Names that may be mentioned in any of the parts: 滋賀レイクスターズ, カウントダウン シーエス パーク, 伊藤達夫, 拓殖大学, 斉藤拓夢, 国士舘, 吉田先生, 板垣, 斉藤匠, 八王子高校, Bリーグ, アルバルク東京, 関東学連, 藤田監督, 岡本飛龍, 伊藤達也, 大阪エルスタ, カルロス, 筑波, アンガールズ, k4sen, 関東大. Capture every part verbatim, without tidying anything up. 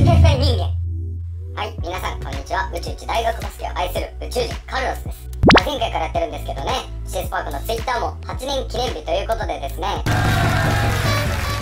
宇宙天才人間。はい、皆さんこんにちは。宇宙一大学バスケを愛する宇宙人カルロスです。まあ、前回からやってるんですけどね、シスパークの Twitter もはちねん記念日ということでですね、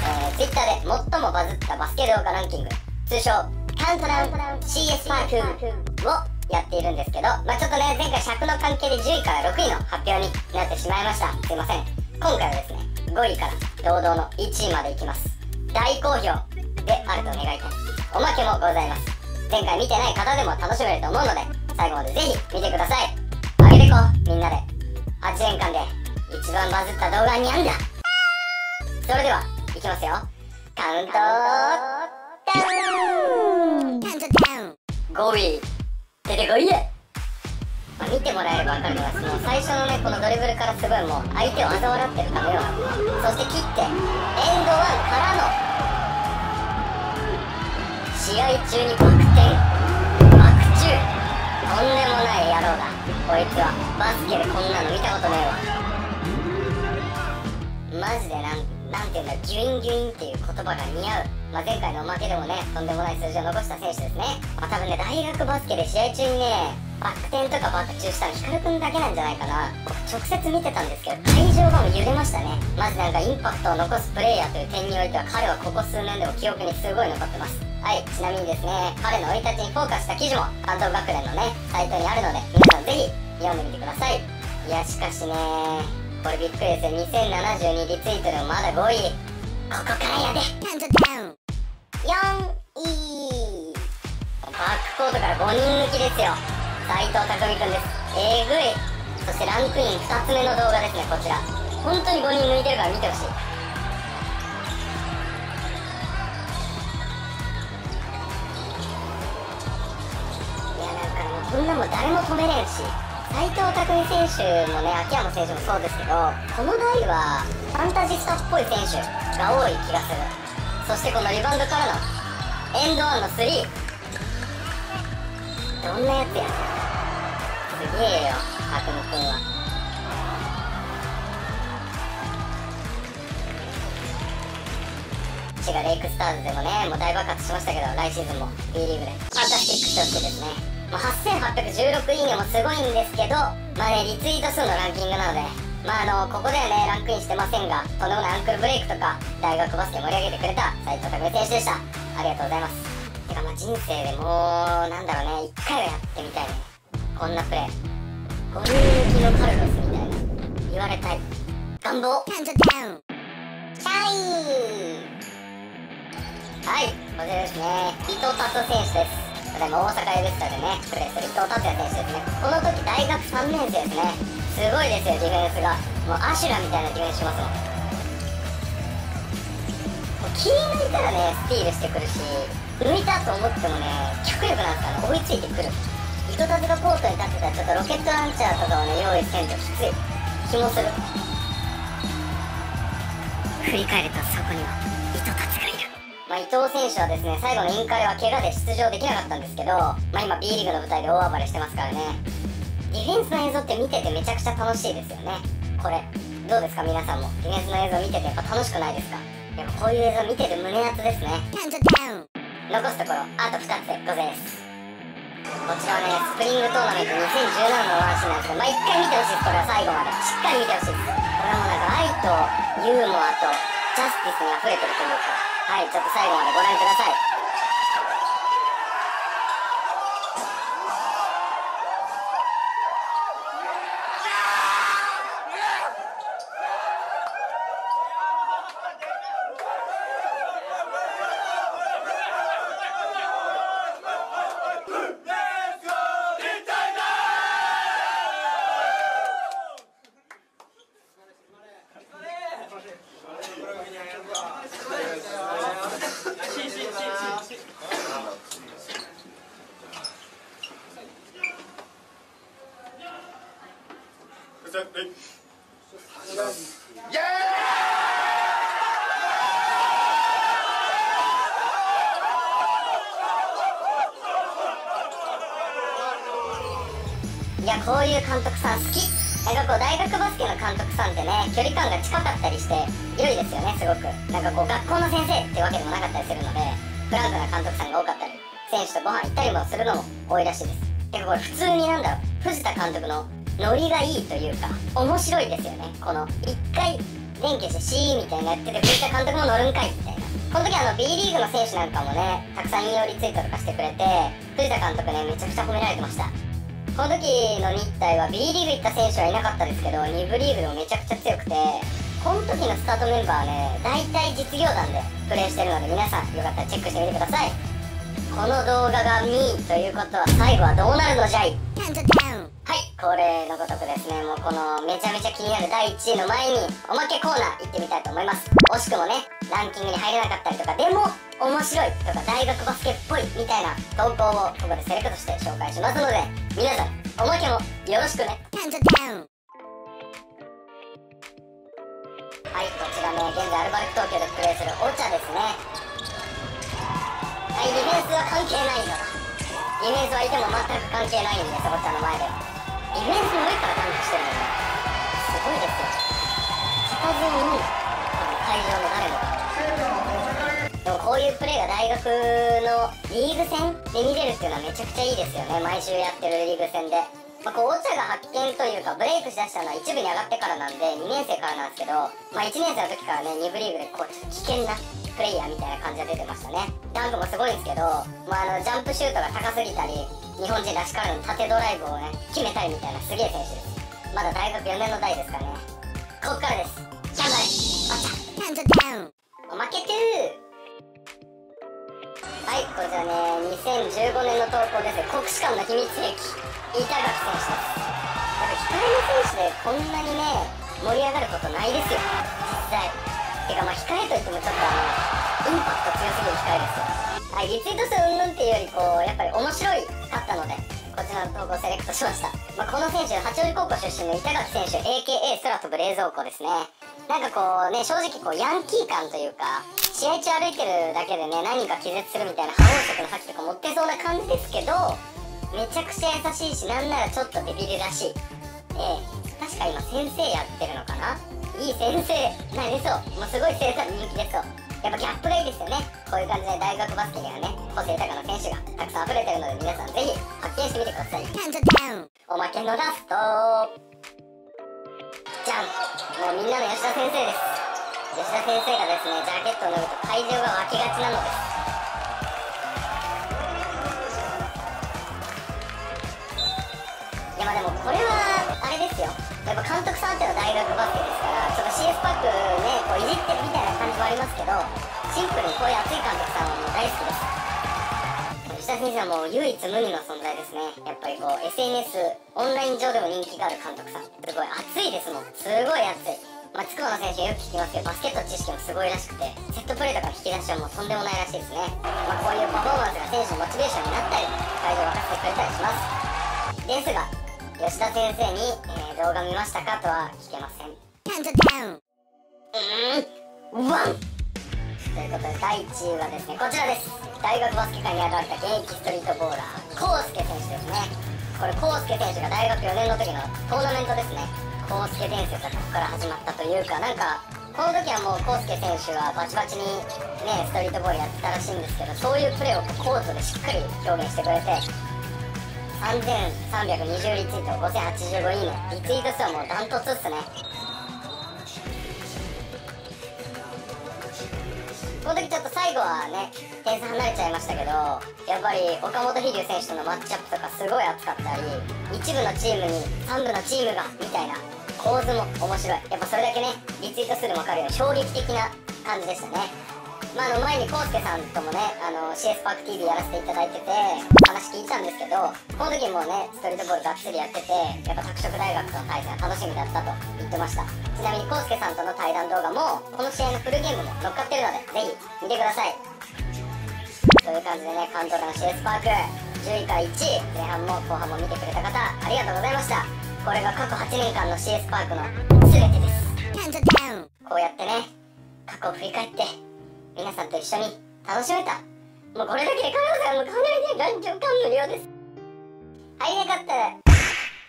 えー、Twitter で最もバズったバスケ動画ランキング、通称カウントダウン シーエス パークをやっているんですけど、まあ、ちょっとね、前回尺の関係でじゅういからろくいの発表になってしまいました。すいません。今回はですね、ごいから堂々のいちいまでいきます。大好評であると願いたい。おまけもございます。前回見てない方でも楽しめると思うので、最後までぜひ見てください。あげてこみんなで。はちねんかんで一番バズった動画にゃんだ。それではいきますよ。カウントダウン。ごい出てこいや。まあ、見てもらえれば分かるのが、その最初のね、このドリブルからすごいもう相手を嘲笑ってるかのような、そして切ってエンドワンからの試合中にバク転バク宙、とんでもない野郎だこいつは。バスケでこんなの見たことねえわマジで。なんなんていうんだ、ギュインギュインっていう言葉が似合う。まあ、前回のおまけでもね、とんでもない数字を残した選手ですね。まあ、多分ね、大学バスケで試合中にね、バック転とかバック宙したのヒカルくんだけなんじゃないかな。僕直接見てたんですけど、会場がもう揺れましたね。まずなんかインパクトを残すプレイヤーという点においては、彼はここ数年でも記憶にすごい残ってます。はい、ちなみにですね、彼の生い立ちにフォーカスした記事も関東学連のね、サイトにあるので、皆さんぜひ読んでみてください。いや、しかしね、これびっくりですよ。にせんななじゅうにリツイートでもまだごい。ここからやで。カウントダウン。よんい。バックコートからごにん抜きですよ。斉藤匠くんです。えぐい。そしてランクインふたつめの動画ですね。こちら本当にごにん抜いてるから見てほしい。いや、なんかもうこんなもん誰も止めれんし、斉藤匠選手もね、秋山選手もそうですけど、この台はファンタジスタっぽい選手が多い気がする。そしてこのリバウンドからのエンドワンのスリー、どんなやつや。すげえよ拓夢君は。滋賀レイクスターズでもね、もう大爆発しましたけど、来シーズンも B リーグでファンタスティックしてほしいですね。まあ、はっせんはっぴゃくじゅうろくいいねもすごいんですけど、まあね、リツイート数のランキングなので、まああのここではねランクインしてませんが、とんでもないアンクルブレイクとか大学バスケ盛り上げてくれた斉藤拓夢選手でした。ありがとうございます。てかまあ人生でもうなんだろうね、いっかいはやってみたいね、こんなプレー。ごにん抜きのカルロスみたいな言われたい願望。カウントダウン。シャイン。はい、こちらですね、伊藤達夫選手です。でも大阪エルスタでねプレーする伊藤達也選手ですね。この時大学さんねん生ですね。すごいですよ、ディフェンスがもうアシュラみたいなディフェンスしますもん。もう気に抜いたらねスティールしてくるし、抜いたと思ってもね脚力なんか追いついてくる。伊藤達がコートに立ってたらちょっとロケットランチャーとかをね用意せんときつい気もする。振り返るとそこには伊藤達がいる。まあ、伊藤選手はですね、最後のインカレは怪我で出場できなかったんですけど、まあ、今 B リーグの舞台で大暴れしてますからね。ディフェンスの映像って見ててめちゃくちゃ楽しいですよね。これどうですか皆さんも。ディフェンスの映像見ててやっぱ楽しくないですか。やっぱこういう映像見てて胸熱ですね。残すところあとふたつでございます。こちらはねスプリングトーナメントにせんじゅうななのワンシーンなんですけど、まあ、いっかい見てほしいです。これは最後までしっかり見てほしいです。これはもうなんか愛とユーモアとジャスティスに溢れてるというか、はい、ちょっと最後までご覧ください。いや、こういう監督さん好き。なんかこう大学バスケの監督さんってね、距離感が近かったりして良いですよね。すごくなんかこう学校の先生ってわけでもなかったりするので、フランクな監督さんが多かったり選手とご飯行ったりもするのも多いらしいです。てかこれ普通になんだろう、藤田監督のノリがいいというか面白いですよね。この一回連携してシーみたいなやってて、藤田監督も乗るんかいみたいな。この時あの B リーグの選手なんかもね、たくさん引用リツイートとかしてくれて、藤田監督ねめちゃくちゃ褒められてました。この時の日体は B リーグ行った選手はいなかったですけど、に部リーグでもめちゃくちゃ強くて、この時のスタートメンバーね大体実業団でプレーしてるので、皆さんよかったらチェックしてみてください。この動画がミーということは最後はどうなるのじゃい。はい、恒例のごとくですね、もうこのめちゃめちゃ気になるだいいちいの前におまけコーナー行ってみたいと思います。惜しくもねランキングに入れなかったりとか、でも面白いとか大学バスケっぽいみたいな投稿をここでセレクトして紹介しますので、皆さんおまけもよろしくね。はい、こちらね、現在アルバルク東京でプレーするオチャですね。はい、ディフェンスは関係ないのだ。ディフェンスはいても全く関係ないんです、オチャの前で。ディフェンスの上からダンクしてるのね。すごいですよ。片手に会場の誰もが。でもこういうプレーが大学のリーグ戦で見れるっていうのはめちゃくちゃいいですよね。毎週やってるリーグ戦で、まあ、こうオチャが発見というかブレイクしだしたのは一部に上がってからなんで、にねん生からなんですけど、まあ、いちねん生の時からねに部リーグでこうちょっと危険なプレイヤーみたいな感じが出てましたね。ダンクもすごいんですけど、まあ、あのジャンプシュートが高すぎたり、日本人らしからぬ縦ドライブをね決めたりみたいなすげえ選手です。まだ大学よねんの代ですからね。こっからです。頑張れオチャ。おまけに。はい、こちらね、にせんじゅうごねんの投稿ですね。国士舘の秘密兵器、板垣選手です。やっぱ控えの選手でこんなにね、盛り上がることないですよ、実際。てかまあ控えといってもちょっとあの、インパクト強すぎる控えですよ。はい、リツイート数うんぬんっていうよりこう、やっぱり面白いかったので、こちらの投稿をセレクトしました。まあ、この選手、八王子高校出身の板垣選手、エーケーエー 空飛ぶ冷蔵庫ですね。なんかこうね、正直こうヤンキー感というか、試合中歩いてるだけでね何か気絶するみたいな覇王色の覇気とか持ってそうな感じですけど、めちゃくちゃ優しいし、なんならちょっとデビルらしい。えー、確か今先生やってるのかな。いい先生なりそう。もうすごい生産人気出そう。やっぱギャップがいいですよね。こういう感じで大学バスケにはね個性豊かな選手がたくさん溢れてるので、皆さんぜひ発見してみてください。おまけのラストじゃん。もうみんなの吉田先生です。吉田先生がですねジャケットを脱ぐと会場が沸きがちなのです。いやまあでもこれはあれですよ、やっぱ監督さんっていうのは大学バスケですから、ちょっと シーエス パックねこういじってるみたいな感じもありますけど、シンプルにこういう熱い監督さんはもう大好きです。吉田先生はもう唯一無二の存在ですね。やっぱりこう エスエヌエス オンライン上でも人気がある監督さん、すごい熱いですもん。すごい熱い。まあ、筑波の選手よく聞きますけど、バスケット知識もすごいらしくて、セットプレーとか引き出しはもうとんでもないらしいですね。まあ、こういうパフォーマンスが選手のモチベーションになったり会場を沸かせてくれたりします。ですが吉田先生に、えー、動画見ましたかとは聞けません。うーんワンということでだいいちいはですねこちらです。大学バスケ界に現れた現役ストリートボーラー康介選手ですね。これ康介選手が大学よねんの時のトーナメントですね。康介伝説がここから始まったというか、なんかこの時はもう康介選手はバチバチにねストリートボールやってたらしいんですけど、そういうプレーをコートでしっかり表現してくれて、さんぜんさんびゃくにじゅうリツイート、ごせんはちじゅうごいいね、リツイート数はもうダントツっすね。この時ちょっと最後はね点差離れちゃいましたけど、やっぱり岡本飛龍選手とのマッチアップとかすごい熱かったり、一部のチームに三部のチームがみたいな構図も面白い。やっぱそれだけねリツイート数でも分かるように衝撃的な感じでしたね。まあ、あの前に康介さんともねあの シーエス パーク ティーブイ やらせていただいてて話聞いたんですけど、この時もねストリートボールがっつりやってて、やっぱ拓殖大学との対戦は楽しみだったと言ってました。ちなみに康介さんとの対談動画もこの試合のフルゲームも乗っかってるのでぜひ見てください。という感じでね関東大の シーエス パークじゅういからいちい、前半も後半も見てくれた方ありがとうございました。これが過去はちねんかんの シーエス パークの全てです。こうやってね過去を振り返って皆さんと一緒に楽しめた、もうこれだけで加藤さんもかなりね感無量です。入れなかったら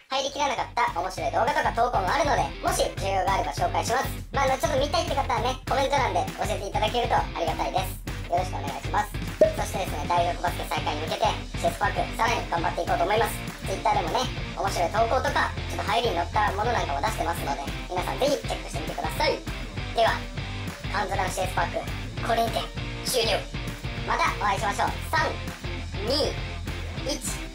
入りきらなかった面白い動画とか投稿もあるので、もし需要があれば紹介します。まあちょっと見たいって方はねコメント欄で教えていただけるとありがたいです。よろしくお願いします。そしてですね、大学バスケ再開に向けてシェスパークさらに頑張っていこうと思います。 Twitter でもね、面白い投稿とかちょっと流行りに乗ったものなんかも出してますので、皆さんぜひチェックしてみてください。ではパンズラのシェスパーク、これにて終了。またお会いしましょう。さんにいち